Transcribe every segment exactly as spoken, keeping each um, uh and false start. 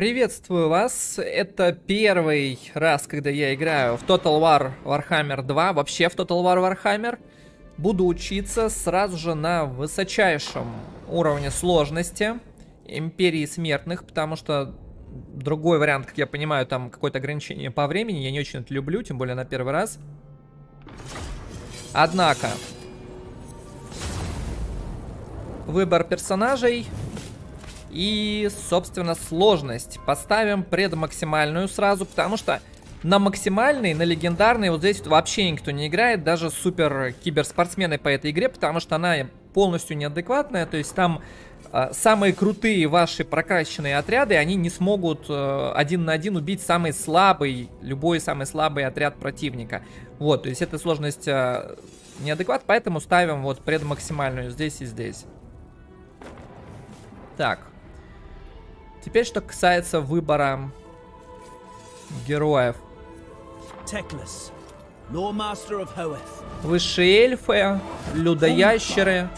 Приветствую вас, это первый раз, когда я играю в Total War Warhammer два, вообще в Total War Warhammer. Буду учиться сразу же на высочайшем уровне сложности Империи Смертных, потому что другой вариант, как я понимаю, там какое-то ограничение по времени, я не очень это люблю, тем более на первый раз. Однако, выбор персонажей и, собственно, сложность. Поставим предмаксимальную сразу, потому что на максимальной, на легендарной вот здесь вот вообще никто не играет, даже супер киберспортсмены по этой игре, потому что она полностью неадекватная, то есть там э, самые крутые ваши прокачанные отряды, они не смогут э, один на один убить самый слабый, любой самый слабый отряд противника. Вот, то есть эта сложность э, неадекват, поэтому ставим вот предмаксимальную здесь и здесь. Так. Теперь, что касается выбора героев. Высшие эльфы, людоящеры.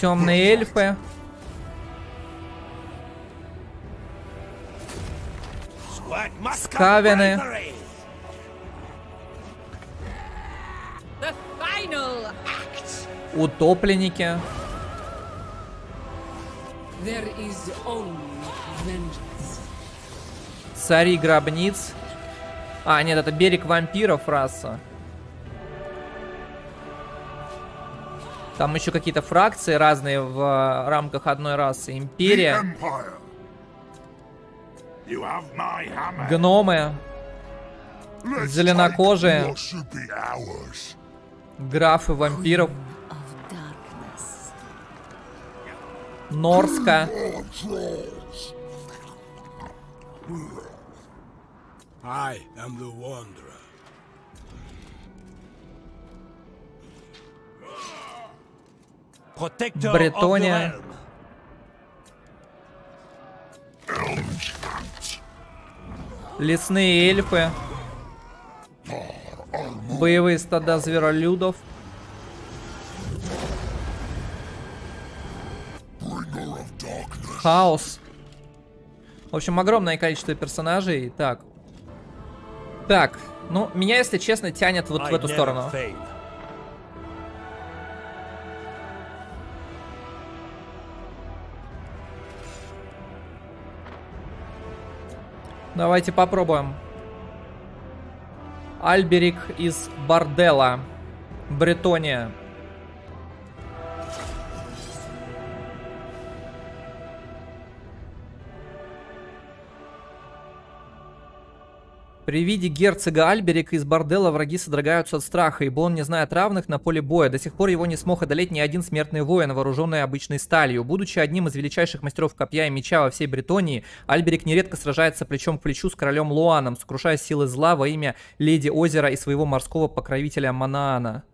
Темные эльфы. Скавены. Утопленники. Цари гробниц. А, нет, это берег вампиров раса. Там еще какие-то фракции разные в рамках одной расы. Империя. Гномы. Зеленокожие. Графы вампиров. Норска. Бретония. Лесные эльфы. Боевые стада зверолюдов. Хаос. В общем, огромное количество персонажей. Так. Так. Ну, меня, если честно, тянет вот в эту сторону. Давайте попробуем. Альберик из Бордело, Бретония. При виде герцога Альберика из Бордело враги содрогаются от страха, ибо он не знает равных на поле боя. До сих пор его не смог одолеть ни один смертный воин, вооруженный обычной сталью. Будучи одним из величайших мастеров копья и меча во всей Бретонии, Альберик нередко сражается плечом к плечу с королем Луаном, сокрушая силы зла во имя Леди Озера и своего морского покровителя Манана.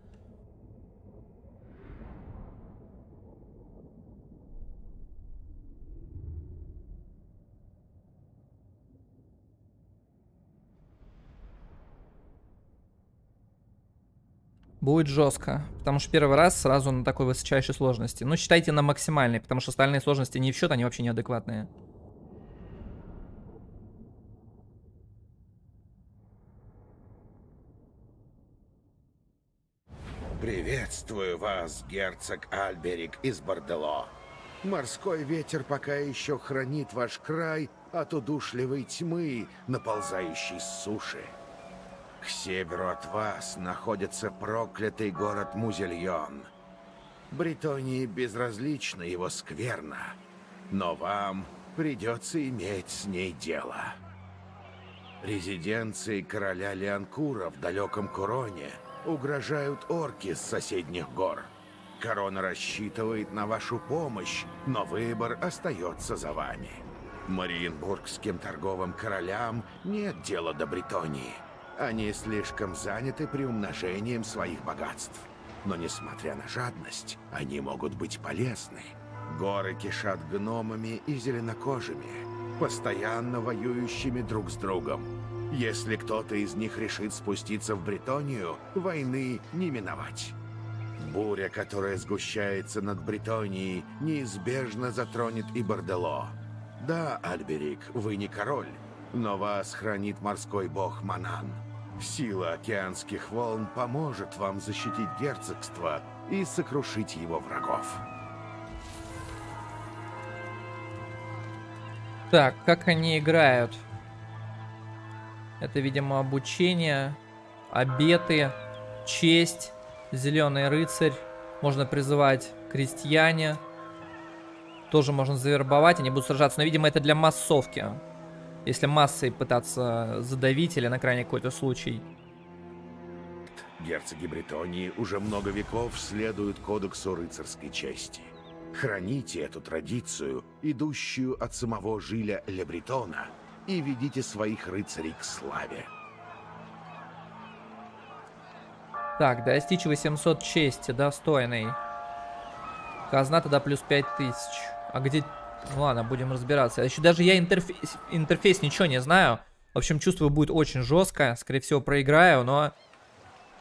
Будет жестко, потому что первый раз сразу на такой высочайшей сложности. Ну, считайте на максимальной, потому что остальные сложности не в счет, они вообще неадекватные. Приветствую вас, герцог Альберик из Бордело. Морской ветер пока еще хранит ваш край от удушливой тьмы, наползающей с суши. К северу от вас находится проклятый город Музильон. Бретонии безразлично его скверно, но вам придется иметь с ней дело. Резиденции короля Леанкура в далеком Куроне угрожают орки с соседних гор. Корона рассчитывает на вашу помощь, но выбор остается за вами. Мариенбургским торговым королям нет дела до Бретонии. Они слишком заняты приумножением своих богатств. Но, несмотря на жадность, они могут быть полезны. Горы кишат гномами и зеленокожими, постоянно воюющими друг с другом. Если кто-то из них решит спуститься в Бретонию, войны не миновать. Буря, которая сгущается над Бретонией, неизбежно затронет и Бордело. Да, Альберик, вы не король, но вас хранит морской бог Манан. Сила океанских волн поможет вам защитить герцогство и сокрушить его врагов. Так, как они играют? Это, видимо, обучение, обеты, честь, зеленый рыцарь. Можно призывать крестьяне. Тоже можно завербовать, они будут сражаться. Но, видимо, это для массовки. Если массой пытаться задавить или на крайний какой-то случай. Герцоги Бретонии уже много веков следуют кодексу рыцарской чести. Храните эту традицию, идущую от самого Жиля Лебретона, и ведите своих рыцарей к славе. Так, достичь восемьсот чести, достойный. Казна тогда плюс пять тысяч. А где... Ну ладно, будем разбираться. Еще даже я интерфейс, интерфейс ничего не знаю. В общем, чувствую, будет очень жестко. Скорее всего, проиграю, но...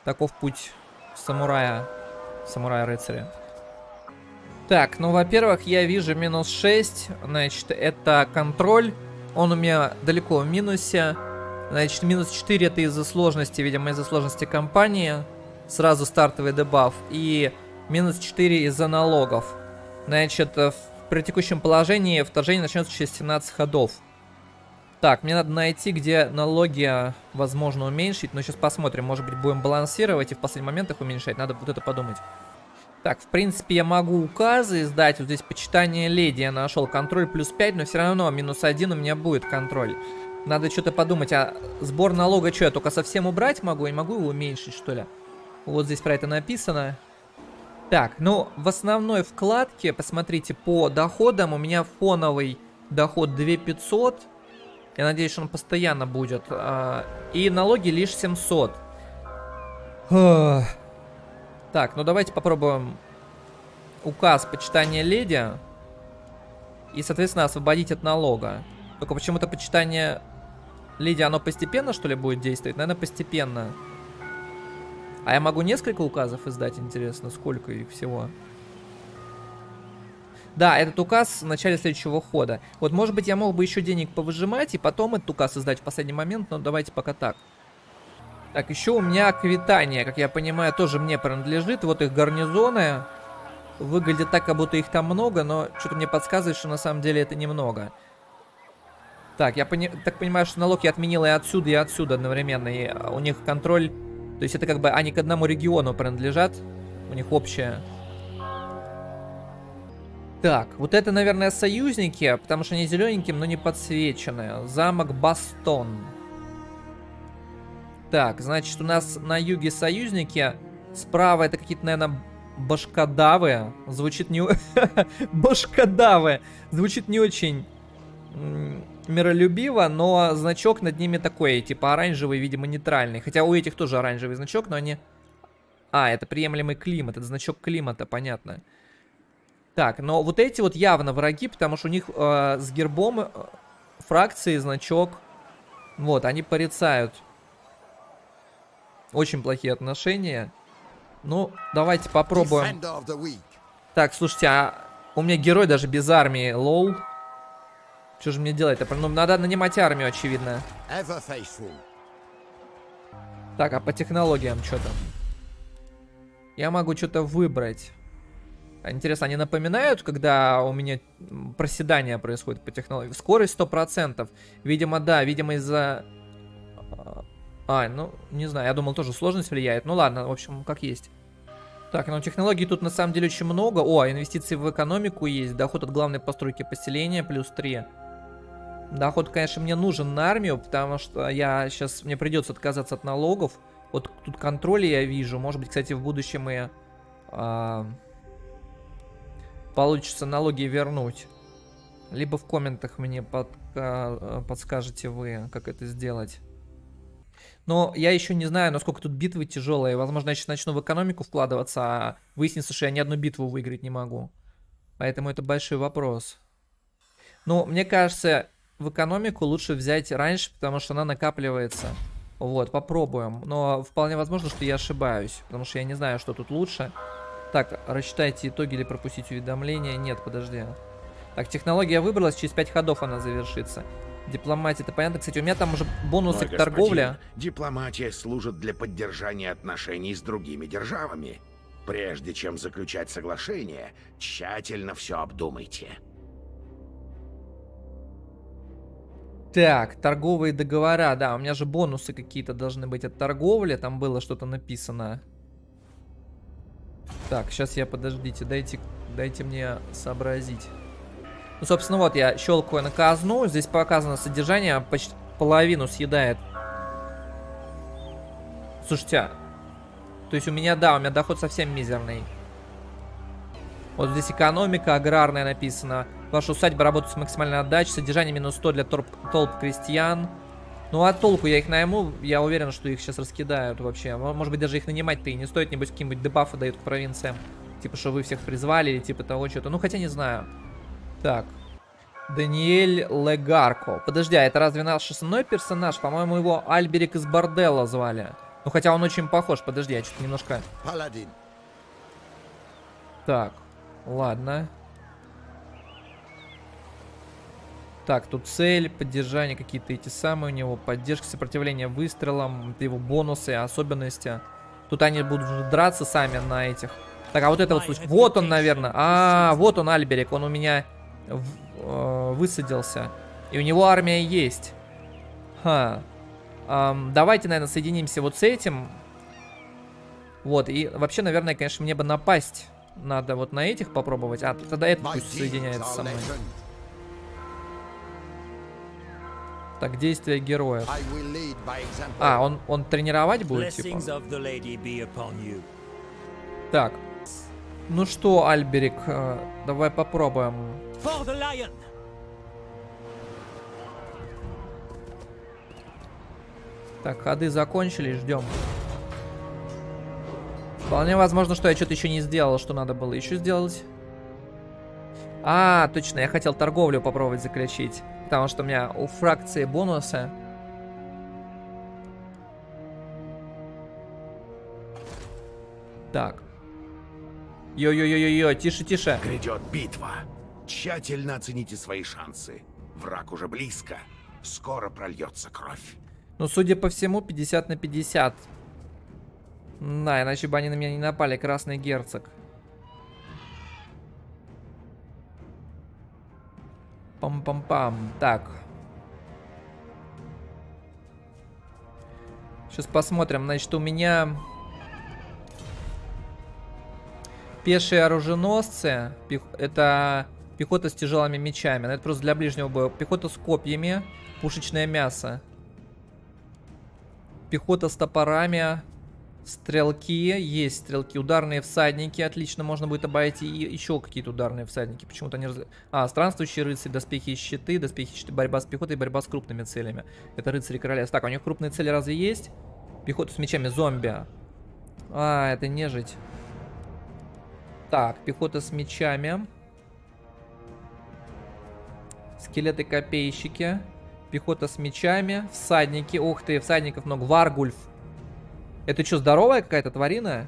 Таков путь самурая. Самурая-рыцаря. Так, ну, во-первых, я вижу минус шесть. Значит, это контроль. Он у меня далеко в минусе. Значит, минус четыре это из-за сложности, видимо, из-за сложности кампании. Сразу стартовый дебаф. И минус четыре из-за налогов. Значит, в, при текущем положении вторжение начнется через семнадцать ходов. Так, мне надо найти, где налоги возможно уменьшить. Но сейчас посмотрим. Может быть, будем балансировать и в последний момент их уменьшать. Надо вот это подумать. Так, в принципе, я могу указы издать. Вот здесь почитание леди я нашел. Контроль плюс пять, но все равно минус один у меня будет контроль. Надо что-то подумать. А сбор налога что, я только совсем убрать могу? Я не могу его уменьшить, что ли? Вот здесь про это написано. Так, ну, в основной вкладке, посмотрите, по доходам у меня фоновый доход две тысячи пятьсот. Я надеюсь, что он постоянно будет. И налоги лишь семьсот. Так, ну давайте попробуем указ почитания леди. И, соответственно, освободить от налога. Только почему-то почитание леди, оно постепенно, что ли, будет действовать? Наверное, постепенно. А я могу несколько указов издать, интересно, сколько их всего. Да, этот указ в начале следующего хода. Вот, может быть, я мог бы еще денег повыжимать и потом этот указ издать в последний момент, но давайте пока так. Так, еще у меня Аквитания, как я понимаю, тоже мне принадлежит. Вот их гарнизоны. Выглядят так, как будто их там много, но что-то мне подсказывает, что на самом деле это немного. Так, я пони... так понимаю, что налог я отменил и отсюда, и отсюда одновременно. И у них контроль... То есть это как бы они к одному региону принадлежат. У них общее. Так, вот это, наверное, союзники, потому что они зелененьким, но не подсвечены. Замок Бастон. Так, значит, у нас на юге союзники. Справа это какие-то, наверное, башкадавы. Звучит не... Башкадавы. Звучит не очень... миролюбиво, но значок над ними такой, типа оранжевый, видимо, нейтральный. Хотя у этих тоже оранжевый значок, но они... А, это приемлемый климат, это значок климата, понятно. Так, но вот эти вот явно враги, потому что у них э, с гербом э, фракции значок... Вот, они порицают. Очень плохие отношения. Ну, давайте попробуем. Так, слушайте, а у меня герой даже без армии, лол. Что же мне делать-то? Ну, надо нанимать армию, очевидно. Так, а по технологиям что там? Я могу что-то выбрать. Интересно, они напоминают, когда у меня проседание происходит по технологии? Скорость сто процентов. Видимо, да, видимо, из-за... А, ну, не знаю, я думал, тоже сложность влияет. Ну, ладно, в общем, как есть. Так, ну технологий тут на самом деле очень много. О, инвестиции в экономику есть. Доход от главной постройки поселения плюс три. Доход, конечно, мне нужен на армию, потому что я сейчас, мне придется отказаться от налогов. Вот тут контроли я вижу. Может быть, кстати, в будущем и э, получится налоги вернуть. Либо в комментах мне под, э, подскажете вы, как это сделать. Но я еще не знаю, насколько тут битвы тяжелые. Возможно, я сейчас начну в экономику вкладываться, а выяснится, что я ни одну битву выиграть не могу. Поэтому это большой вопрос. Ну, мне кажется, в экономику лучше взять раньше, потому что она накапливается. Вот, попробуем. Но вполне возможно, что я ошибаюсь, потому что я не знаю, что тут лучше. Так, рассчитайте итоги или пропустить уведомления. Нет, подожди. Так, технология выбралась, через пять ходов она завершится. Дипломатия, это понятно. Кстати, у меня там уже бонусы к торговле. Дипломатия служит для поддержания отношений с другими державами. Прежде чем заключать соглашение, тщательно все обдумайте. Так, торговые договора. Да, у меня же бонусы какие-то должны быть от торговли. Там было что-то написано. Так, сейчас я, подождите, дайте, дайте мне сообразить. Ну, собственно, вот я щелкаю на казну. Здесь показано содержание, почти половину съедает. Слушайте, то есть у меня, да, у меня доход совсем мизерный. Вот здесь экономика аграрная написано. Ваша усадьба работает с максимальной отдачей. Содержание минус сто для толп, толп крестьян. Ну, а толку я их найму? Я уверен, что их сейчас раскидают вообще. Может быть, даже их нанимать-то и не стоит. Небось, какие-нибудь дебафы дают к провинциям. Типа, что вы всех призвали или типа того что-то. Ну, хотя не знаю. Так. Даниэль Легарко. Подожди, а это разве наш основной персонаж? По-моему, его Альберик из Бордело звали. Ну, хотя он очень похож. Подожди, я что-то немножко... Паладин. Так, ладно. Так, тут цель, поддержание, какие-то эти самые у него, поддержка, сопротивление выстрелам, его бонусы, особенности. Тут они будут драться сами на этих. Так, а вот это вот, вот он, наверное, а, вот он, Альберик, он у меня в, э, высадился. И у него армия есть. Ха. Эм, давайте, наверное, соединимся вот с этим. Вот, и вообще, наверное, конечно, мне бы напасть надо вот на этих попробовать. А, тогда это пусть соединяется со мной. Так, действия героев. А, он, он тренировать будет, типа? Так. Ну что, Альберик, э, давай попробуем. Так, ходы закончились, ждем. Вполне возможно, что я что-то еще не сделал, что надо было еще сделать. А, точно, я хотел торговлю попробовать заключить. Потому что у меня у фракции бонусы. Так. Йо-йо-йо-йо-йо, тише-тише. Грядет битва. Тщательно оцените свои шансы. Враг уже близко. Скоро прольется кровь. Ну, судя по всему, пятьдесят на пятьдесят. Да, иначе бы они на меня не напали, Красный Герцог. Пам-пам-пам. Так. Сейчас посмотрим. Значит, у меня... Пешие оруженосцы. Пех... Это пехота с тяжелыми мечами. Это просто для ближнего боя. Пехота с копьями. Пушечное мясо. Пехота с топорами. Стрелки. Есть стрелки. Ударные всадники. Отлично, можно будет обойти. И еще какие-то ударные всадники. Почему-то они... Раз... А, странствующие рыцари, доспехи и щиты. Доспехи и щиты, борьба с пехотой и борьба с крупными целями. Это рыцари королевства. Так, у них крупные цели разве есть? Пехота с мечами, зомби. А, это нежить. Так, пехота с мечами. Скелеты-копейщики. Пехота с мечами. Всадники. Ух ты, всадников много. Варгульф. Это что, здоровая какая-то тварина?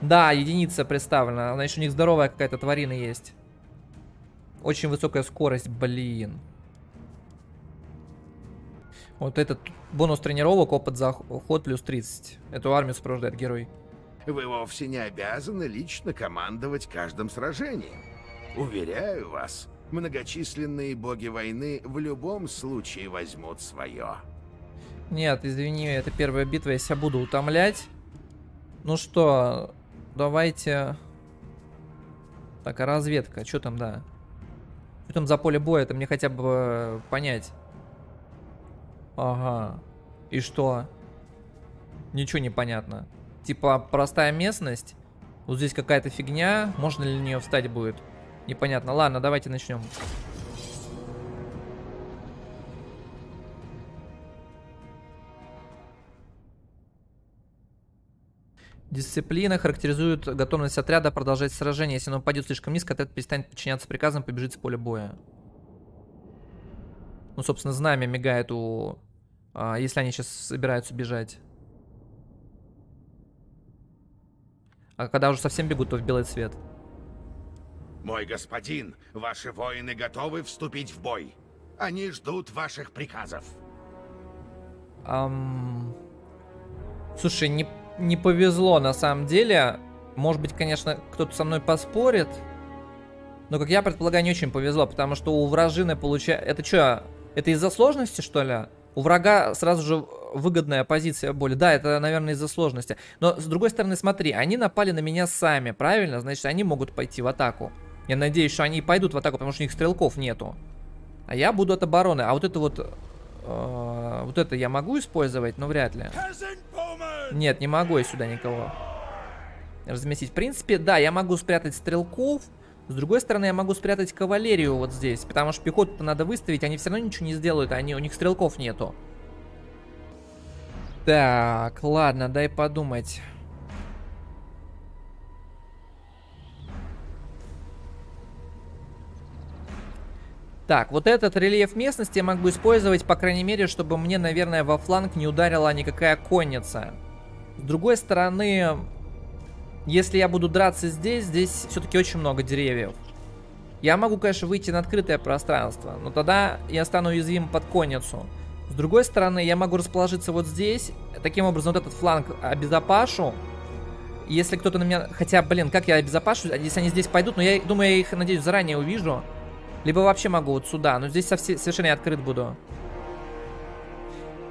Да, единица представлена. Значит, у них здоровая какая-то тварина есть. Очень высокая скорость, блин. Вот этот бонус тренировок, опыт за ход плюс тридцать. Эту армию сопровождает герой. Вы вовсе не обязаны лично командовать каждым сражением. Уверяю вас, многочисленные боги войны в любом случае возьмут свое. Нет, извини, это первая битва, я себя буду утомлять. Ну что, давайте... Так, а разведка, что там, да? Что там за поле боя, это мне хотя бы понять. Ага, и что? Ничего не понятно. Типа простая местность. Вот здесь какая-то фигня. Можно ли на нее встать будет? Непонятно. Ладно, давайте начнем. Дисциплина характеризует готовность отряда продолжать сражение. Если оно упадет слишком низко, отряд перестанет подчиняться приказам и побежит с поля боя. Ну, собственно, знамя мигает у... А, если они сейчас собираются бежать. А когда уже совсем бегут, то в белый цвет. Мой господин, ваши воины готовы вступить в бой. Они ждут ваших приказов. Эм... Слушай, не, не повезло на самом деле. Может быть, конечно, кто-то со мной поспорит. Но, как я предполагаю, не очень повезло, потому что у вражины получается... Это что, это из-за сложности, что ли? У врага сразу же выгодная позиция более. Да, это, наверное, из-за сложности. Но, с другой стороны, смотри, они напали на меня сами, правильно? Значит, они могут пойти в атаку. Я надеюсь, что они и пойдут в атаку, потому что у них стрелков нету. А я буду от обороны. А вот это вот... Э, вот это я могу использовать, но вряд ли. Нет, не могу я сюда никого разместить. В принципе, да, я могу спрятать стрелков. С другой стороны, я могу спрятать кавалерию вот здесь, потому что пехоту-то надо выставить, они все равно ничего не сделают, они, у них стрелков нету. Так, ладно, дай подумать. Так, вот этот рельеф местности я могу использовать, по крайней мере, чтобы мне, наверное, во фланг не ударила никакая конница. С другой стороны... Если я буду драться здесь, здесь все-таки очень много деревьев. Я могу, конечно, выйти на открытое пространство, но тогда я стану уязвим под конницу. С другой стороны, я могу расположиться вот здесь. Таким образом, вот этот фланг обезопашу. Если кто-то на меня... Хотя, блин, как я обезопашу, если они здесь пойдут? Но я думаю, я их, надеюсь, заранее увижу. Либо вообще могу вот сюда, но здесь совсем... совершенно открыт буду.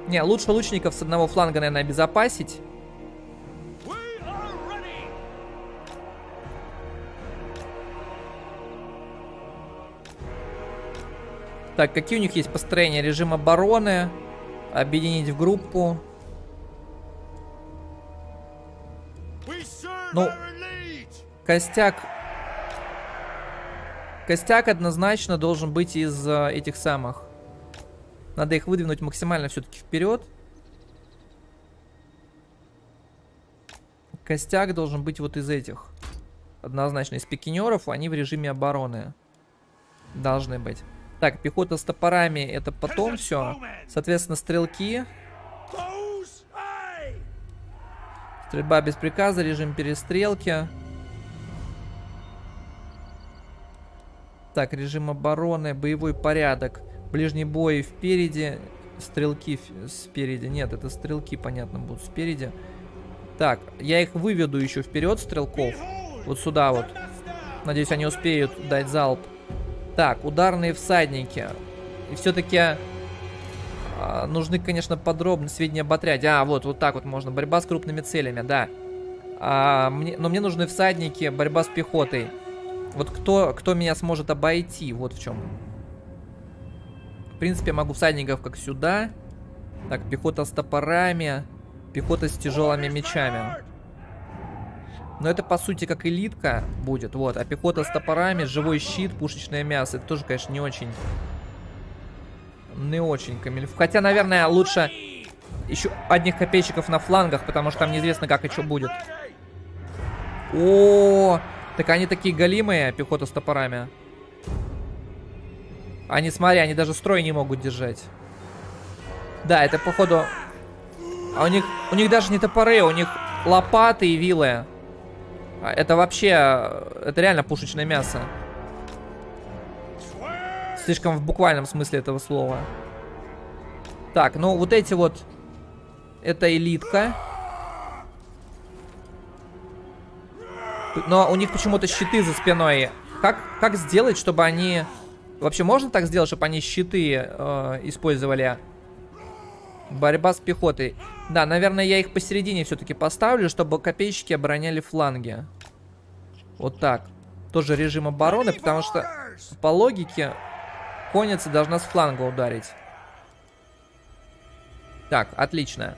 Не, лучше лучников с одного фланга, наверное, обезопасить. Так, какие у них есть построения? Режим обороны. Объединить в группу. Ну, костяк. Костяк однозначно должен быть из э, этих самых. Надо их выдвинуть максимально все-таки вперед. Костяк должен быть вот из этих. Однозначно из пикинеров. Они в режиме обороны должны быть. Так, пехота с топорами, это потом все. Соответственно, стрелки. Стрельба без приказа, режим перестрелки. Так, режим обороны, боевой порядок. Ближний бой впереди, стрелки спереди. Нет, это стрелки, понятно, будут спереди. Так, я их выведу еще вперед, стрелков. Вот сюда вот. Надеюсь, они успеют дать залп. Так, ударные всадники. И все-таки э, нужны, конечно, подробные сведения об отряде. А, вот, вот так вот можно. Борьба с крупными целями, да. А, мне, но мне нужны всадники, борьба с пехотой. Вот кто, кто меня сможет обойти, вот в чем. В принципе, я могу всадников как сюда. Так, пехота с топорами, пехота с тяжелыми мечами. Но это, по сути, как элитка будет, вот. А пехота с топорами, живой щит, пушечное мясо. Это тоже, конечно, не очень... Не очень камильф. Хотя, наверное, лучше еще одних копейщиков на флангах, потому что там неизвестно, как и что будет. О, так они такие голимые, пехота с топорами. Они, смотри, они даже строй не могут держать. Да, это, походу... А у них, у них даже не топоры, у них лопаты и вилы. Это вообще... Это реально пушечное мясо. Слишком в буквальном смысле этого слова. Так, ну вот эти вот... Это элитка. Но у них почему-то щиты за спиной. Как, как сделать, чтобы они... Вообще можно так сделать, чтобы они щиты э, использовали? Борьба с пехотой. Да, наверное, я их посередине все-таки поставлю, чтобы копейщики обороняли фланги. Вот так. Тоже режим обороны, потому что по логике конница должна с фланга ударить. Так, отлично.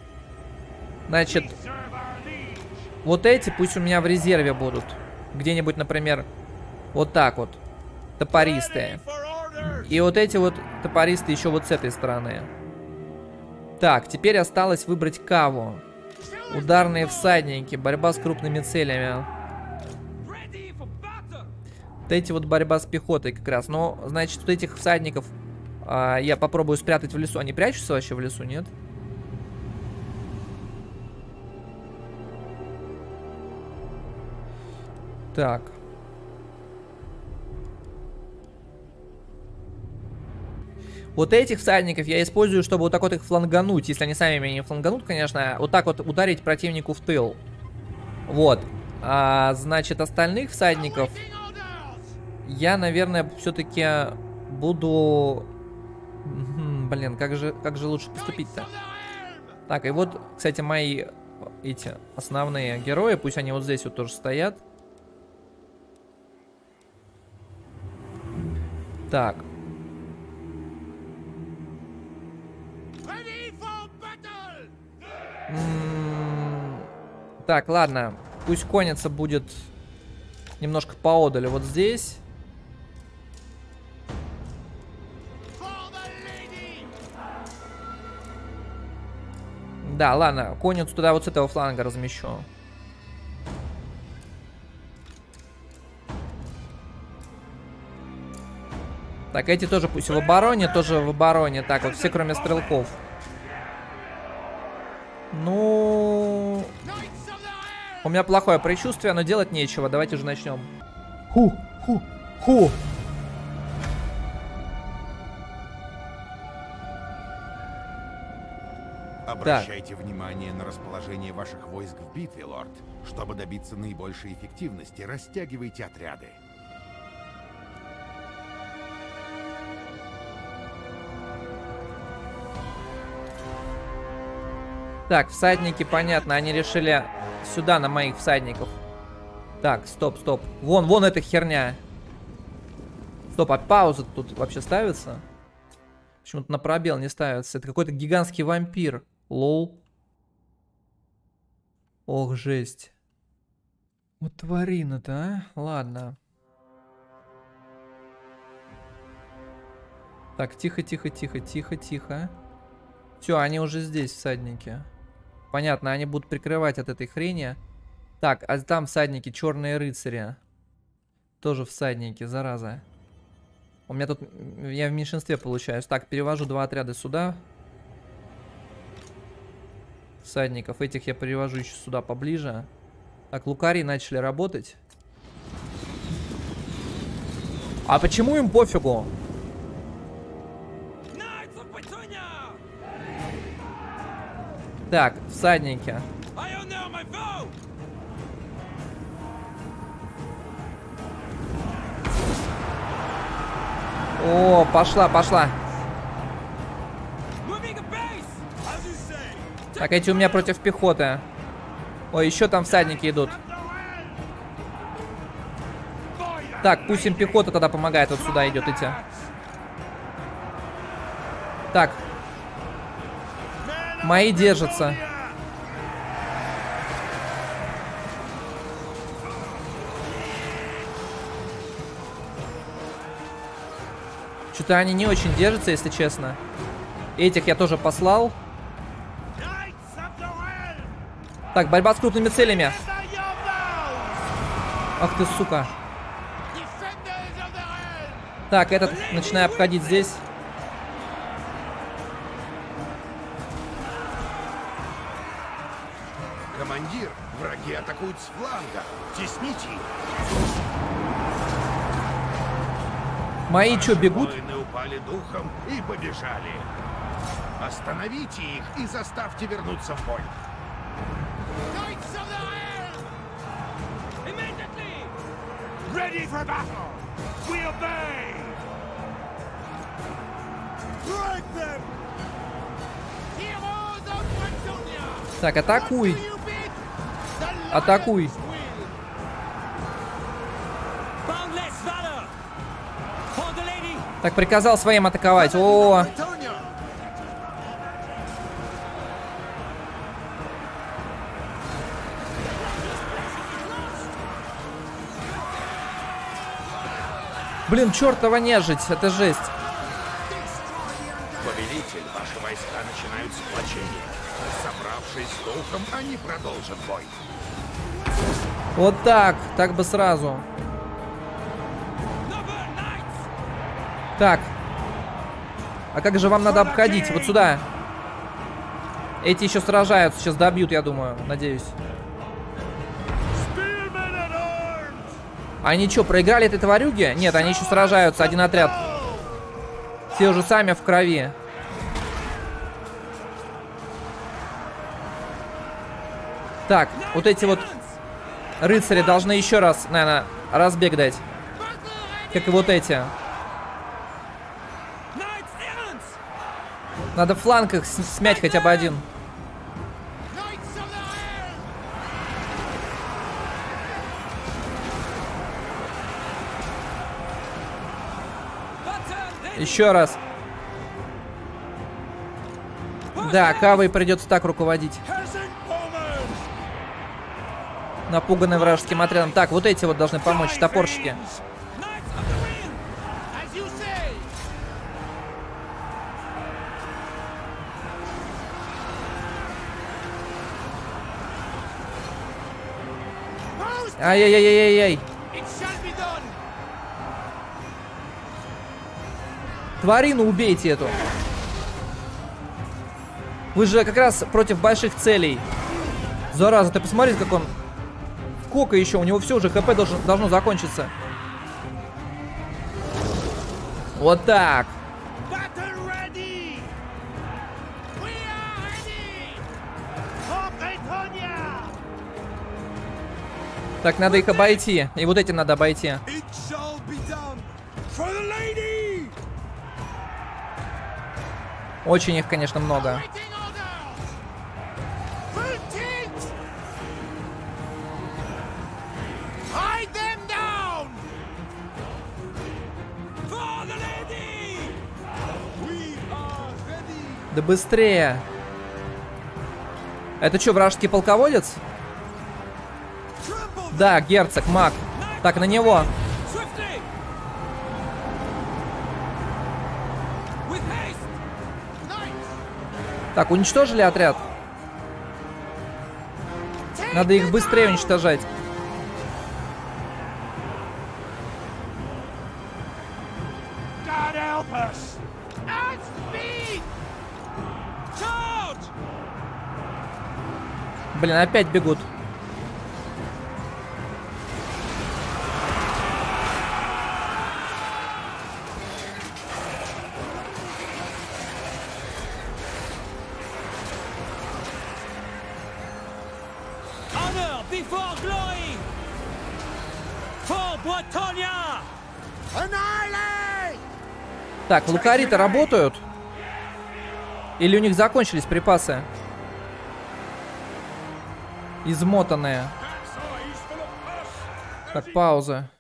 Значит, вот эти пусть у меня в резерве будут. Где-нибудь, например, вот так вот. Топористые. И вот эти вот топористые еще вот с этой стороны. Так, теперь осталось выбрать каву. Ударные всадники, борьба с крупными целями. Вот эти вот борьба с пехотой как раз. Но, значит, вот этих всадников А, я попробую спрятать в лесу. Они прячутся вообще в лесу, нет? Так. Вот этих всадников я использую, чтобы вот так вот их флангануть. Если они сами меня не фланганут, конечно. Вот так вот ударить противнику в тыл. Вот. А, значит, остальных всадников я, наверное, все-таки буду... Блин, как же, как же лучше поступить-то? Так, и вот, кстати, мои эти основные герои. Пусть они вот здесь вот тоже стоят. Так. Так, ладно. Пусть конница будет немножко поодаль. Вот здесь. Да, ладно. Конницу туда вот с этого фланга размещу. Так, эти тоже пусть в обороне, тоже в обороне. Так, вот все, кроме стрелков. Ну... У меня плохое предчувствие, но делать нечего. Давайте же начнем. Ху, ху, ху. Обращайте так. внимание на расположение ваших войск в битве, лорд. Чтобы добиться наибольшей эффективности, растягивайте отряды. Так, всадники, понятно, они решили сюда, на моих всадников. Так, стоп, стоп. Вон, вон эта херня. Стоп, а пауза тут вообще ставится? Почему-то на пробел не ставится. Это какой-то гигантский вампир. Лол. Ох, жесть. Вот тварина-то, а? Ладно. Так, тихо, тихо, тихо, тихо, тихо. Все, они уже здесь, всадники. Понятно, они будут прикрывать от этой хрени. Так, а там всадники, черные рыцари. Тоже всадники, зараза. У меня тут... Я в меньшинстве получаюсь. Так, перевожу два отряда сюда. Всадников. Этих я перевожу еще сюда поближе. Так, лукари начали работать. А почему им пофигу? Так, всадники. О, пошла, пошла. Так, эти у меня против пехоты. Ой, еще там всадники идут. Так, пусть им пехота тогда помогает. Вот сюда идет идти. Так. Мои держатся. Что-то они не очень держатся, если честно. Этих я тоже послал. Так, борьба с крупными целями. Ах ты, сука. Так, этот начинаю обходить здесь. С фланга. Тесните. Мои Ваши что, бегут? Упали духом и побежали. Остановите их и заставьте вернуться в бой. Так, атакуй. Атакуй. Так, приказал своим атаковать. О, блин, чертова нежить, это жесть. Повелитель, ваши войска начинают сплочение. Собравшись с духом, они продолжат бой. Вот так, так бы сразу. Так. А как же вам надо обходить? Вот сюда. Эти еще сражаются. Сейчас добьют, я думаю. Надеюсь. Они что, проиграли этой тварюге? Нет, они еще сражаются. Один отряд. Все уже сами в крови. Так, вот эти вот рыцари должны еще раз, наверное, разбег дать. Как и вот эти. Надо в флангах смять хотя бы один. Еще раз. Да, Кавой придется так руководить. Напуганный вражеским отрядом. Так, вот эти вот должны помочь, топорщики. Ай-яй-яй-яй-яй. Тварину убейте эту. Вы же как раз против больших целей. Зараза, ты посмотри, как он... Кока еще, у него все уже, хп должен, должно закончиться. Вот так. Так, надо их обойти. И вот эти надо обойти. Очень их, конечно, много. Да быстрее. Это что, вражеский полководец? Да, герцог, маг. Так, на него. Так, уничтожили отряд. Надо их быстрее уничтожать. Блин, опять бегут. Так, лукари-то работают? Или у них закончились припасы? Измотанные. Так, пауза.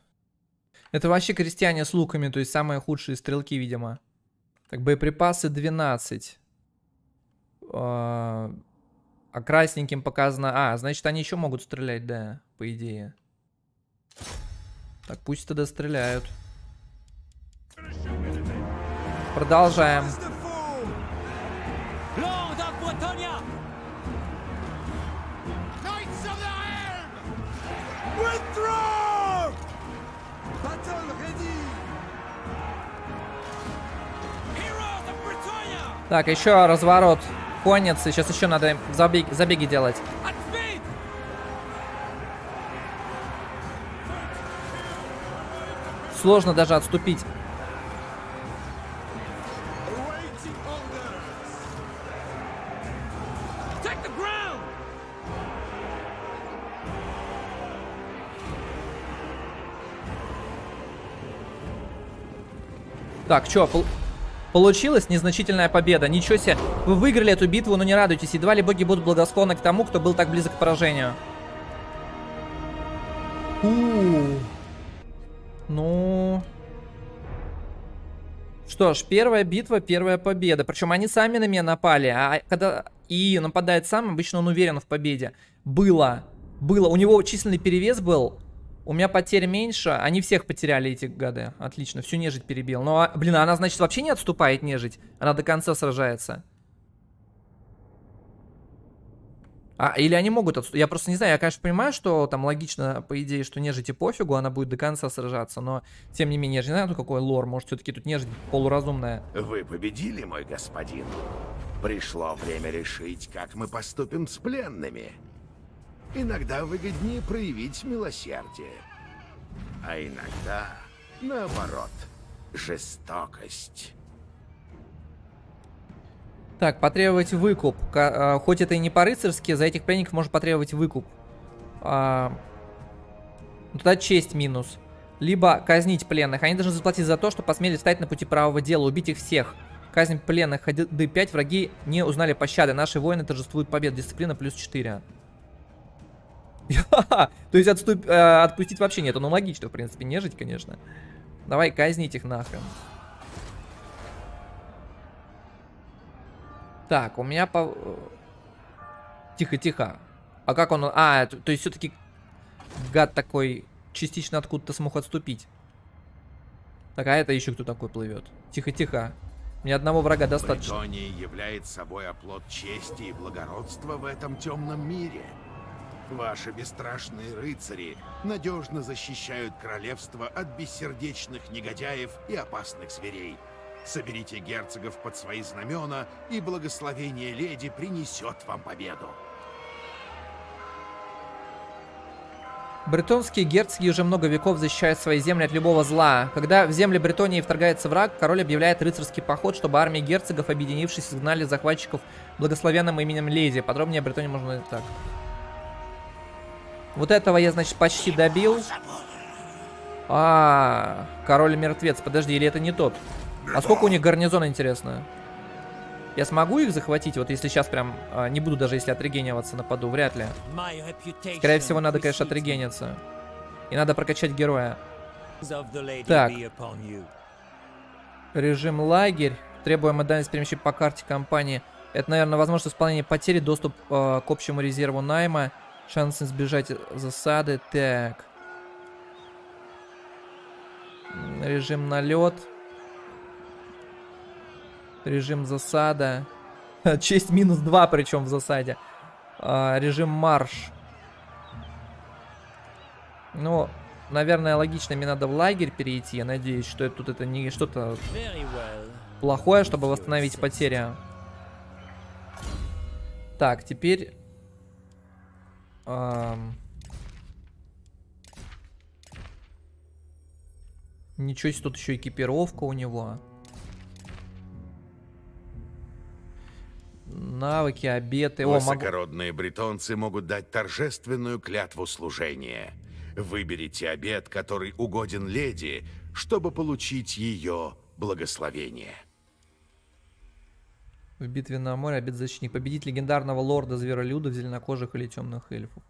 Это вообще крестьяне с луками, то есть самые худшие стрелки, видимо. Так, боеприпасы двенадцать. А красненьким показано... А, значит, они еще могут стрелять, да, по идее. Так, пусть тогда стреляют. Продолжаем. Так, еще разворот конницы. Сейчас еще надо забег, забеги делать. Сложно даже отступить. Так, что, пол... получилась незначительная победа. Ничего себе, вы выиграли эту битву, но не радуйтесь. Едва ли боги будут благосклонны к тому, кто был так близок к поражению. У-у-у. Ну... Что ж, первая битва, первая победа. Причем они сами на меня напали. А когда и нападает сам, обычно он уверен в победе. Было. Было. У него численный перевес был. У меня потерь меньше. Они всех потеряли, эти гады. Отлично, всю нежить перебил. Но, блин, она, значит, вообще не отступает, нежить. Она до конца сражается. А, или они могут отступить. Я просто не знаю, я, конечно, понимаю, что там логично, по идее, что нежити пофигу, она будет до конца сражаться, но тем не менее, я же не знаю, какой лор, может, все-таки тут нежить полуразумная. Вы победили, мой господин. Пришло время решить, как мы поступим с пленными. Иногда выгоднее проявить милосердие, а иногда, наоборот, жестокость. Так, потребовать выкуп. Хоть это и не по-рыцарски, за этих пленников можно потребовать выкуп. А... Туда честь минус. Либо казнить пленных. Они должны заплатить за то, что посмели встать на пути правого дела, убить их всех. Казнь пленных, ходы пять, враги не узнали пощады. Наши воины торжествуют победу. Дисциплина плюс четыре. То есть отпустить вообще нету. Ну логично, в принципе, нежить, конечно. Давай казнить их нахрен. Так, у меня по... Тихо-тихо. А как он... А, то, то есть все-таки гад такой частично откуда-то смог отступить. Так, а это еще кто такой плывет? Тихо-тихо. Мне одного врага достаточно. Бретония является собой оплот чести и благородства в этом темном мире. Ваши бесстрашные рыцари надежно защищают королевство от бессердечных негодяев и опасных зверей. Соберите герцогов под свои знамена, и благословение леди принесет вам победу. Бретонские герцоги уже много веков защищают свои земли от любого зла. Когда в земли Бретонии вторгается враг, король объявляет рыцарский поход, чтобы армии герцогов, объединившись, изгнали захватчиков благословенным именем леди. Подробнее о Бретонии можно и так. Вот этого я, значит, почти добил. А, король-мертвец. Подожди, или это не тот? А сколько у них гарнизон, интересно? Я смогу их захватить? Вот если сейчас прям... Не буду даже, если отрегениваться нападу. Вряд ли. Скорее всего, надо, конечно, отрегениться. И надо прокачать героя. Так. Режим лагерь. Требуемая дальность перемещения по карте компании. Это, наверное, возможность исполнения потери. Доступ э, к общему резерву найма. Шанс избежать засады. Так. Режим налет. Режим засада. Честь минус два, причем в засаде. А, режим марш. Ну, наверное, логично, мне надо в лагерь перейти. Я надеюсь, что это, тут это не что-то плохое, чтобы восстановить потери. Так, теперь... Эм... Ничего себе, тут еще экипировка у него. Навыки, обеты. Высокородные бретонцы могут дать торжественную клятву служения. Выберите обет, который угоден леди, чтобы получить ее благословение. В битве на море обет защитник. Победить легендарного лорда-зверолюда, зеленокожих или темных эльфов.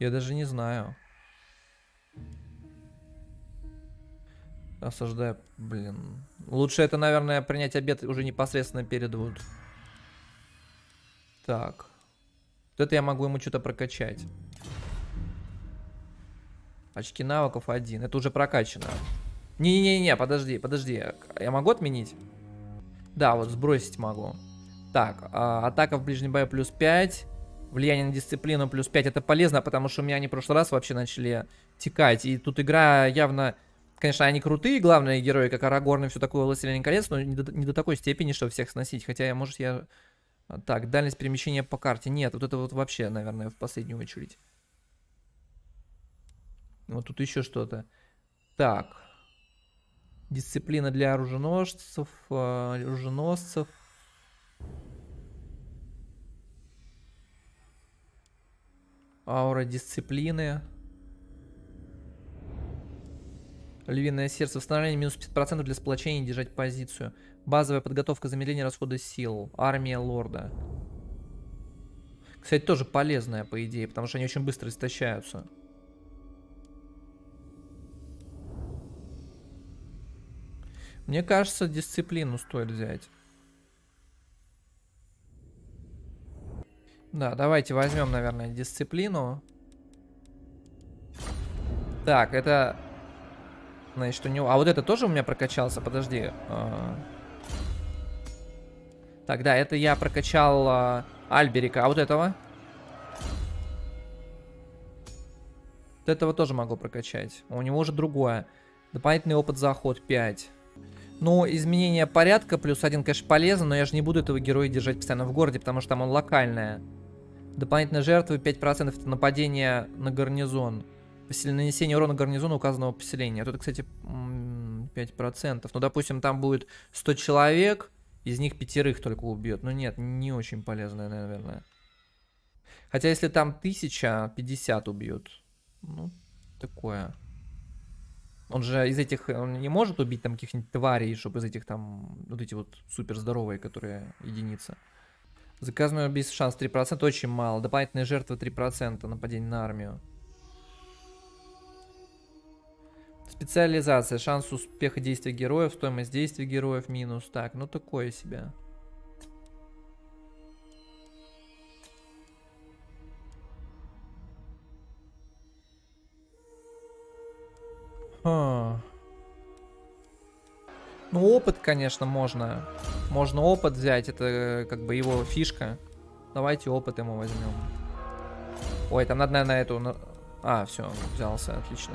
Я даже не знаю. Осаждаю, блин. Лучше это, наверное, принять обет уже непосредственно перед вот... Так. Вот это я могу ему что-то прокачать. Очки навыков один. Это уже прокачано. Не-не-не, подожди, подожди. Я могу отменить? Да, вот сбросить могу. Так, а, атака в ближнем бою плюс пять. Влияние на дисциплину плюс пять. Это полезно, потому что у меня они в прошлый раз вообще начали текать. И тут игра явно... Конечно, они крутые, главные герои, как Арагорн и все такое, Властелин колец, но не до, не до такой степени, чтобы всех сносить. Хотя, я, может, я... Так, дальность перемещения по карте. Нет, вот это вот вообще, наверное, в последнюю очередь. Вот тут еще что-то. Так. Дисциплина для оруженосцев. Оруженосцев. Аура дисциплины. Львиное сердце. Восстановление минус пятьдесят процентов для сплочения и держать позицию. Базовая подготовка, замедление расхода сил. Армия лорда. Кстати, тоже полезная, по идее, потому что они очень быстро истощаются. Мне кажется, дисциплину стоит взять. Да, давайте возьмем, наверное, дисциплину. Так, это... Значит, у него... А вот это тоже у меня прокачался? Подожди. Так, да, это я прокачал Альберика. А вот этого? то этого тоже могу прокачать. У него уже другое. Дополнительный опыт за охот пять. Ну, изменение порядка плюс один, конечно, полезно, но я же не буду этого героя держать постоянно в городе, потому что там он локальное. Дополнительные жертвы пять процентов это нападение на гарнизон. Нанесение урона гарнизону указанного поселения. А тут, кстати, пять процентов. Ну, допустим, там будет сто человек, из них пятерых только убьет. Ну, нет, не очень полезное, наверное. Хотя, если там тысяча пятьдесят убьют, ну, такое. Он же из этих, он не может убить там каких-нибудь тварей, чтобы из этих там, вот эти вот суперздоровые, которые единица. Заказное убийство шанс три процента, очень мало. Дополнительные жертвы три процента, нападение на армию. Специализация. Шанс успеха действия героев, стоимость действий героев минус. Так, ну такое себе. Ха. Ну опыт, конечно, можно. Можно опыт взять, это как бы его фишка. Давайте опыт ему возьмем. Ой, там надо, наверное, на эту... На... А, все, взялся, отлично.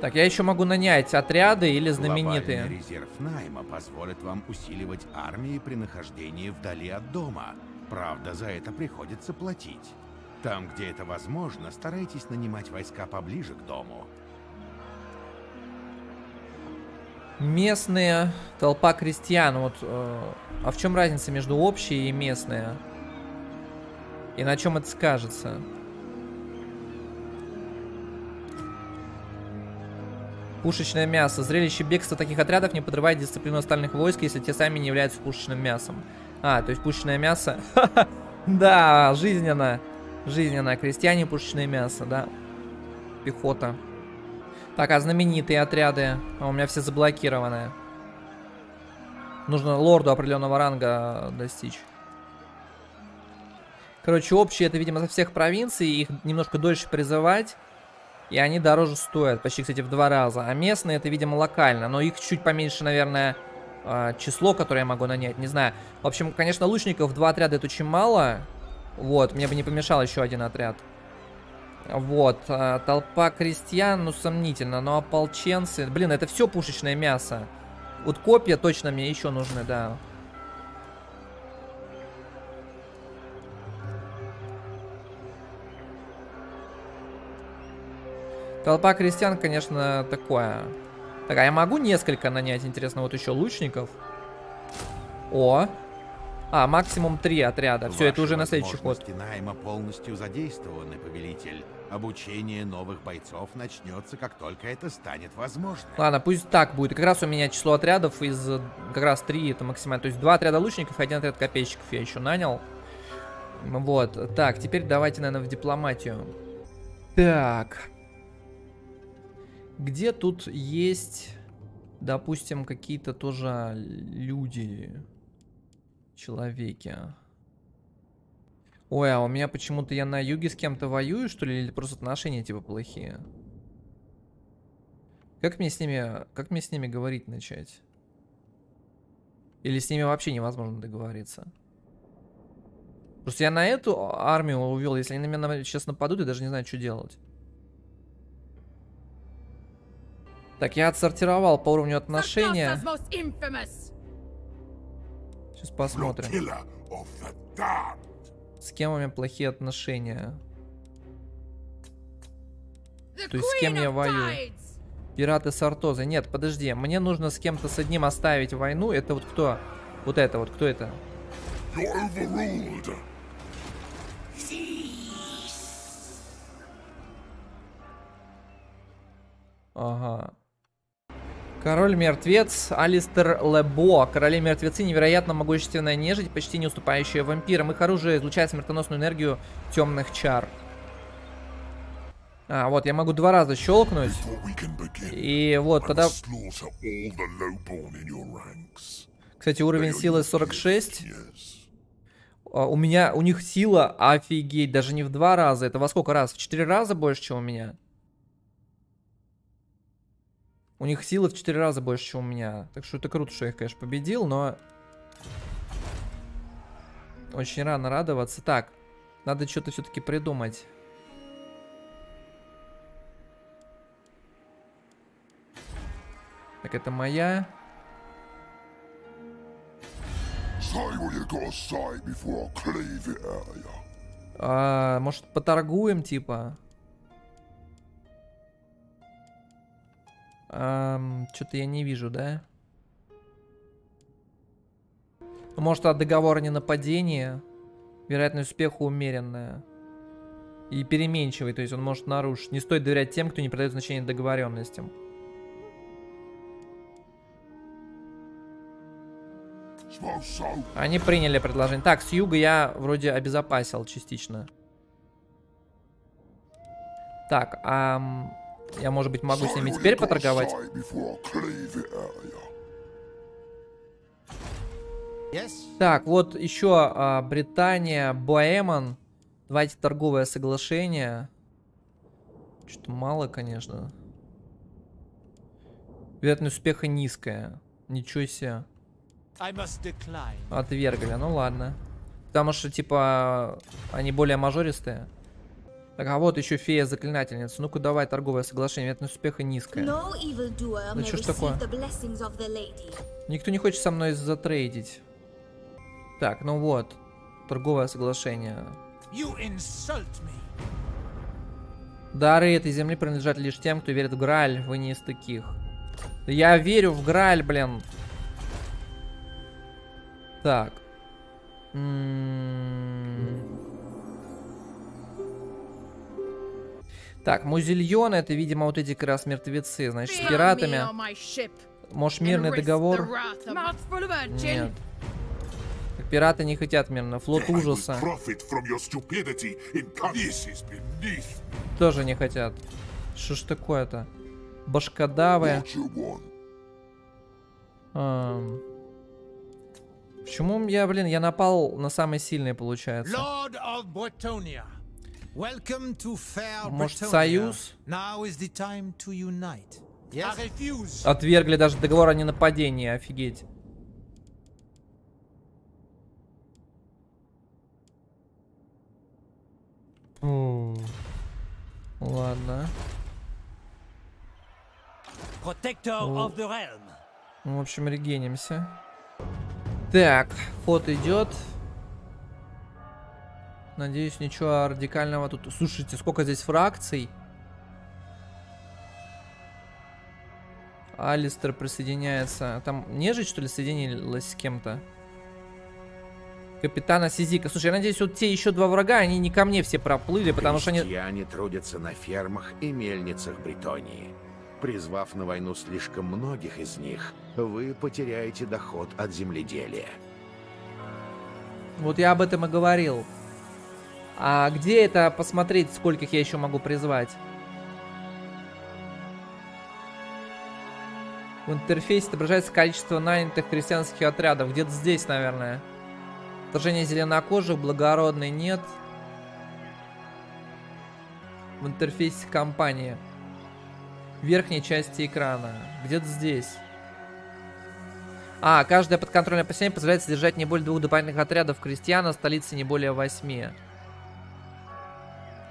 Так, я еще могу нанять отряды или знаменитые. Глобальный резерв найма позволит вам усиливать армии при нахождении вдали от дома. Правда, за это приходится платить. Там, где это возможно, старайтесь нанимать войска поближе к дому. Местные, толпа крестьян. Вот, э, а в чем разница между общие и местные? И на чем это скажется? Пушечное мясо. Зрелище бегства таких отрядов не подрывает дисциплину остальных войск, если те сами не являются пушечным мясом. А, то есть пушечное мясо. Да, жизненно. Жизненно. Крестьяне, пушечное мясо, да. Пехота. Так, а знаменитые отряды? А у меня все заблокированы. Нужно лорду определенного ранга достичь. Короче, общие это, видимо, со всех провинций. Их немножко дольше призывать. И они дороже стоят. Почти, кстати, в два раза. А местные это, видимо, локально. Но их чуть поменьше, наверное, число, которое я могу нанять. Не знаю. В общем, конечно, лучников два отряда это очень мало. Вот, мне бы не помешал еще один отряд. Вот, толпа крестьян, ну, сомнительно, но ополченцы... Блин, это все пушечное мясо. Вот копья точно мне еще нужны, да. Толпа крестьян, конечно, такое. Так, а я могу несколько нанять, интересно, вот еще лучников? О! А, максимум три отряда. Все, это уже на следующий ход. Найма полностью задействованы, повелитель. Обучение новых бойцов начнется, как только это станет возможно. Ладно, пусть так будет. Как раз у меня число отрядов из... Как раз три, это максимально. То есть два отряда лучников и один отряд копейщиков я еще нанял. Вот. Так, теперь давайте, наверное, в дипломатию. Так. Где тут есть, допустим, какие-то тоже люди... Человеки. Ой, а у меня почему-то я на юге с кем-то воюю, что ли? Или просто отношения типа плохие? Как мне с ними... Как мне с ними говорить начать? Или с ними вообще невозможно договориться? Просто я на эту армию увел. Если они на меня сейчас нападут, я даже не знаю, что делать. Так, я отсортировал по уровню отношения. Сейчас посмотрим. С кем у меня плохие отношения? То есть с кем я воюю? Пираты Сартозы. Нет, подожди. Мне нужно с кем-то с одним оставить войну. Это вот кто? Вот это вот. Кто это? Ага. Король-мертвец Алистер Лебо. Короли-мертвецы невероятно могущественная нежить, почти не уступающая вампирам. Их оружие излучает смертоносную энергию темных чар. А, вот, я могу два раза щелкнуть. И вот, тогда... Кстати, уровень силы сорок шесть. У меня, у них сила, офигеть, даже не в два раза. Это во сколько раз? В четыре раза больше, чем у меня. У них силы в четыре раза больше, чем у меня. Так что это круто, что я их, конечно, победил, но... Очень рано радоваться. Так, надо что-то все-таки придумать. Так, это моя. А, может, поторгуем, типа? А, что-то я не вижу, да? Может, от договора не нападение? Вероятность успеха умеренная. И переменчивый, то есть он может нарушить. Не стоит доверять тем, кто не придает значение договоренностям. Они приняли предложение. Так, с юга я вроде обезопасил частично. Так, а я, может быть, могу с ними теперь поторговать? Так, вот еще а, Британия, Боэмон. Давайте торговое соглашение. Что-то мало, конечно. Вероятность успеха низкая. Ничего себе. Отвергли, ну ладно. Потому что, типа, они более мажористые. Так, а вот еще фея-заклинательница. Ну-ка, давай торговое соглашение. Вероятность успеха низкая. No ну что ж такое? Никто не хочет со мной затрейдить. Так, ну вот. Торговое соглашение. Дары этой земли принадлежат лишь тем, кто верит в Грааль. Вы не из таких. Да я верю в Грааль, блин. Так. М-м-м. Так, Музильон, это, видимо, вот эти как раз мертвецы. Значит, с пиратами. Может, мирный договор? Нет. Пираты не хотят мирно. Флот ужаса. Тоже не хотят. Что ж такое-то? Башкадавы. А почему я, блин, я напал на самые сильные, получается? Может, союз? Отвергли даже договор о ненападении, офигеть. Фу. Ладно. Вот. В общем, регенимся. Так, ход идет. Надеюсь, ничего радикального тут. Слушайте, сколько здесь фракций? Алистер присоединяется. Там нежить, что ли, соединилась с кем-то? Капитана Сизика. Слушай, я надеюсь, вот те еще два врага, они не ко мне все проплыли, потому что они... Крестьяне трудятся на фермах и мельницах Бретонии. Призвав на войну слишком многих из них, вы потеряете доход от земледелия. Вот я об этом и говорил. А где это посмотреть, скольких я еще могу призвать? В интерфейсе отображается количество нанятых крестьянских отрядов. Где-то здесь, наверное. Вторжение зеленокожих, благородный нет. В интерфейсе компании. В верхней части экрана. Где-то здесь. А, каждое подконтрольное поселение позволяет содержать не более двух дополнительных отрядов крестьян, а столицы не более восьми.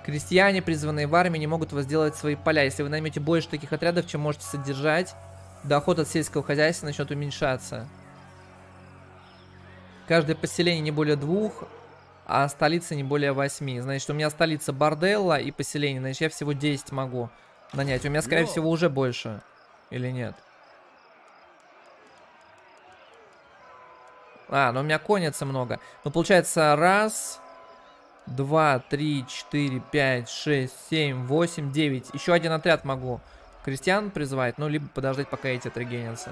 Крестьяне, призванные в армию, не могут возделать свои поля. Если вы наймете больше таких отрядов, чем можете содержать, доход от сельского хозяйства начнет уменьшаться. Каждое поселение не более двух, а столица не более восьми. Значит, у меня столица Бордело и поселение. Значит, я всего десять могу нанять. У меня, скорее всего, уже больше. Или нет? А, ну у меня конницы много. Ну, получается, раз... два, три, четыре, пять, шесть, семь, восемь, девять. Еще один отряд могу крестьян призвать, ну, либо подождать, пока эти отрегенятся.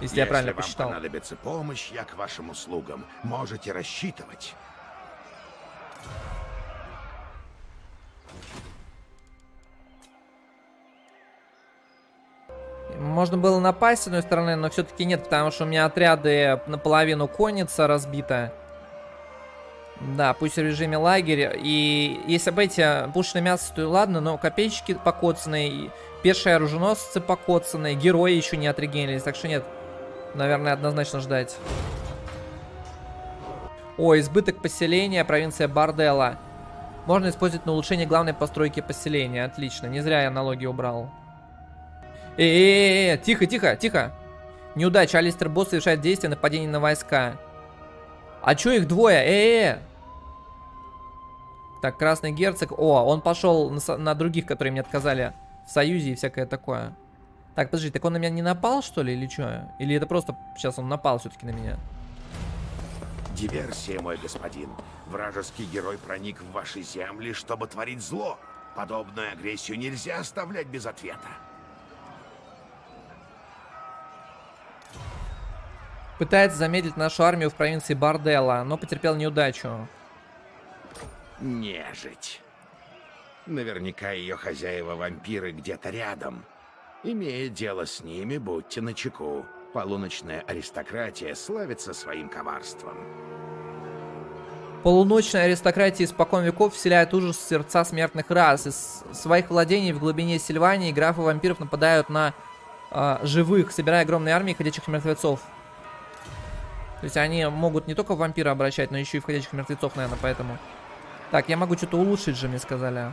Если, Если я правильно вам посчитал. Понадобится помощь, я к вашим услугам. Можете рассчитывать. Можно было напасть с одной стороны, но все-таки нет, потому что у меня отряды наполовину конница разбита. Да, пусть в режиме лагеря. И если бы эти пушечное мясо, то ладно, но копейщики покоцанные, пешие оруженосцы покоцанные, герои еще не отрегенились, так что нет. Наверное, однозначно ждать. О, избыток поселения, провинция Бордело. Можно использовать на улучшение главной постройки поселения. Отлично, не зря я налоги убрал. Эээ, тихо, тихо, тихо. Неудача. Алистер босс совершает действие нападения на войска. А чё их двое? Эээ. Так, Красный Герцог. О, он пошел на, на других, которые мне отказали в союзе и всякое такое. Так, подожди, так он на меня не напал, что ли, или что? Или это просто сейчас он напал все-таки на меня? Диверсия, мой господин. Вражеский герой проник в ваши земли, чтобы творить зло. Подобную агрессию нельзя оставлять без ответа. Пытается замедлить нашу армию в провинции Бордело, но потерпел неудачу. Нежить. Наверняка ее хозяева-вампиры где-то рядом. Имея дело с ними, будьте начеку. Полуночная аристократия славится своим коварством. Полуночная аристократия испокон веков вселяет ужас в сердца смертных рас. Из своих владений в глубине Сильвании графы вампиров нападают на э, живых, собирая огромные армии ходячих мертвецов. То есть они могут не только в вампира обращать, но еще и в ходячих мертвецов, наверное, поэтому... Так, я могу что-то улучшить же, мне сказали.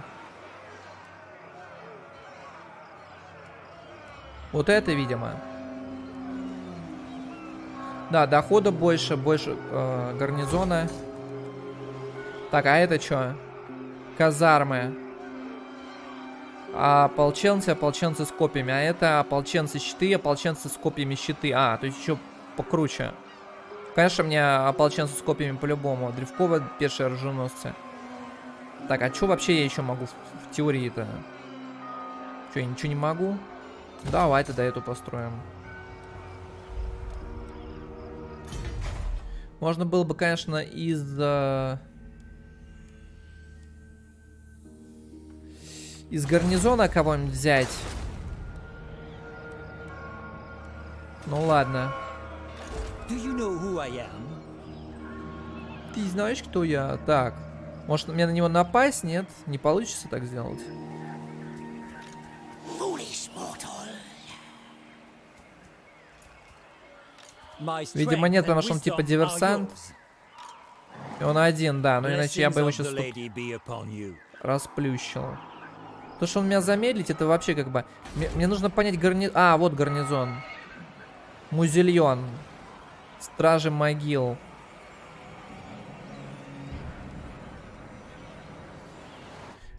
Вот это, видимо. Да, дохода больше, больше э, гарнизона. Так, а это что? Казармы. Ополченцы, ополченцы с копьями. А это ополченцы щиты, ополченцы с копьями щиты. А, то есть еще покруче. Конечно, мне ополченцы с копьями по-любому. Древковые, пешие оруженосцы. Так, а что вообще я еще могу в, в теории-то? Что, я ничего не могу? Давай тогда эту построим. Можно было бы, конечно, из... Э, из гарнизона кого-нибудь взять. Ну ладно. Ты знаешь, кто я? Так. Может, мне на него напасть? Нет? Не получится так сделать. Видимо, нет, потому что он типа диверсант. И он один, да. Но иначе я бы его сейчас расплющил. То, что он меня замедлит, это вообще как бы... Мне, мне нужно понять гарнизон... А, вот гарнизон. Музильон. Стражи могил.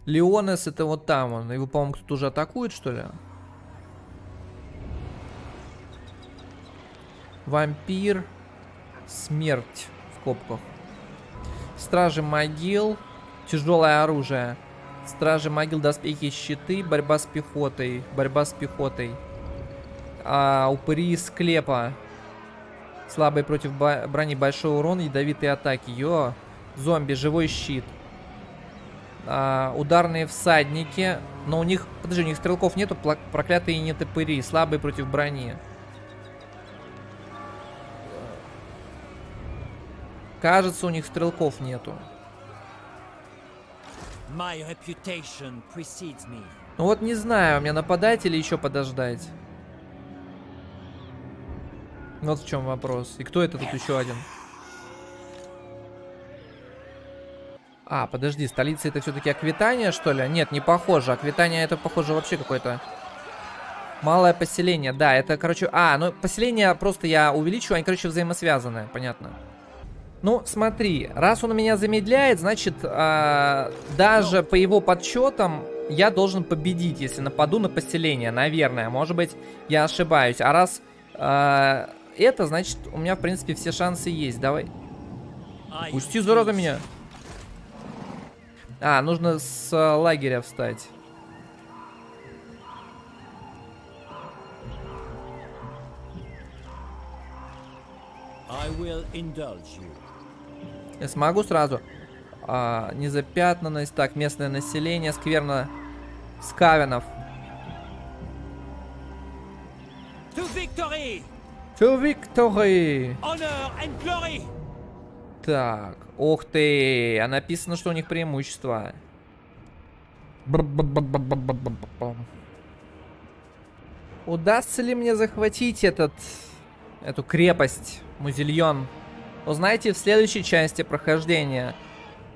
Леонес, это вот там он. Его, по-моему, кто-то уже атакует, что ли? Вампир. Смерть в копках. Стражи могил. Тяжелое оружие. Стражи могил, доспехи, щиты. Борьба с пехотой. Борьба с пехотой. А, упыри из склепа. Слабые против брони, большой урон, ядовитые атаки. Йо. Зомби, живой щит. А, ударные всадники. Но у них, подожди, у них стрелков нету. Проклятые нетопыри. Слабые против брони. Кажется, у них стрелков нету. Ну вот не знаю, мне нападать или еще подождать. Вот в чем вопрос. И кто это тут еще один? А, подожди, столица это все-таки Аквитания, что ли? Нет, не похоже. Аквитания это, похоже, вообще какое-то малое поселение. Да, это, короче... А, ну поселение просто я увеличу, они, короче, взаимосвязаны. Понятно. Ну, смотри, раз он меня замедляет, значит, э, даже по его подсчетам я должен победить, если нападу на поселение, наверное. Может быть, я ошибаюсь. А раз... Э, это, значит, у меня, в принципе, все шансы есть. Давай. Пусти, зараза, меня. А, нужно с лагеря встать. Я смогу сразу. А, незапятнанность. Так, местное население. Скверно скавенов. To victory! Honor and glory! Так, ох ты, а написано, что у них преимущество. Удастся ли мне захватить этот, эту крепость, Музильон? Узнайте в следующей части прохождения.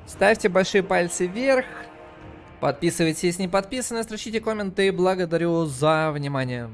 Ставьте большие пальцы вверх, подписывайтесь, если не подписаны, строчите комменты. Благодарю за внимание.